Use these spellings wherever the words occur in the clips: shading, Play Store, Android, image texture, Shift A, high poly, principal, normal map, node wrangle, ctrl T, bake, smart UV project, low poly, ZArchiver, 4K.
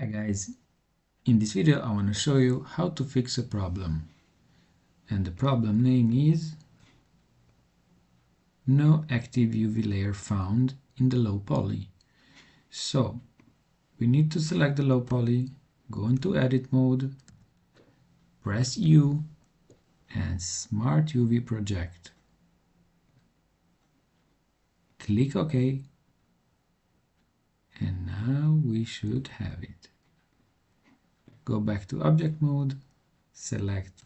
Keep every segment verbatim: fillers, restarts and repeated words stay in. Hi guys, in this video I want to show you how to fix a problem, and the problem name is no active U V layer found in the low poly. So we need to select the low poly, go into edit mode, press U and smart U V project, click OK, and now we should have it. Go back to object mode, select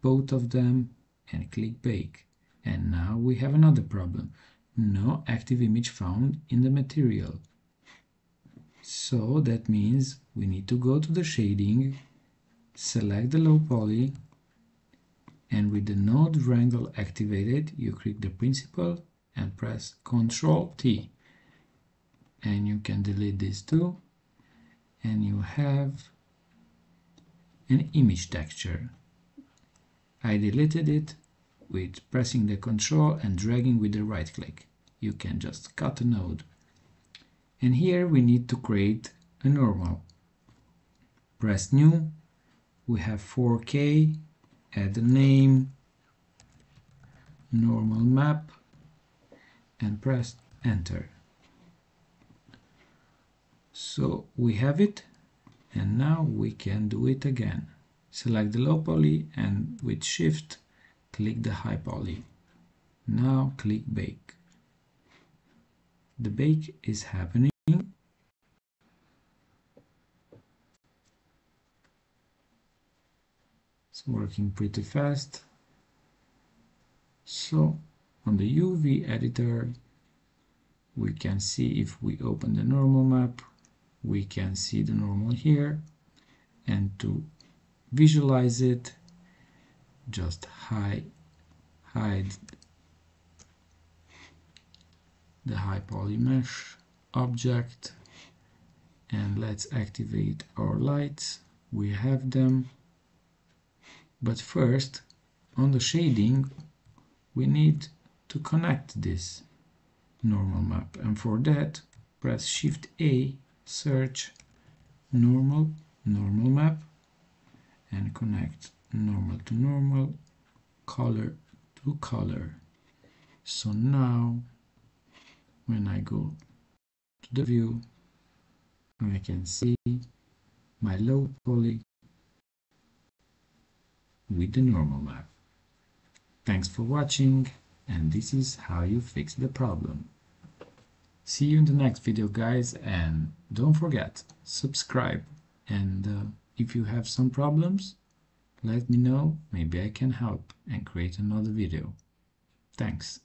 both of them and click bake. And now we have another problem, no active image found in the material. So that means we need to go to the shading, select the low poly, and with the node wrangle activated, you click the principal and press ctrl T. And you can delete this too, and you have an image texture. I deleted it with pressing the control and dragging with the right click. You can just cut a node. And here we need to create a normal. Press new, we have four K, add a name, normal map, and press enter. So we have it, and now we can do it again. Select the low poly and with shift click the high poly. Now click bake. The bake is happening. It's working pretty fast. So on the U V editor we can see, if we open the normal map, we can see the normal here, and to visualize it just hide, hide the high poly mesh object, and let's activate our lights. We have them, but first on the shading we need to connect this normal map, and for that press Shift A, search normal, normal map, and connect normal to normal, color to color. So now when I go to the view, I can see my low poly with the normal map. Thanks for watching, and this is how you fix the problem. See you in the next video guys, and don't forget, subscribe, and uh, if you have some problems, let me know, maybe I can help and create another video. Thanks,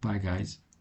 bye guys.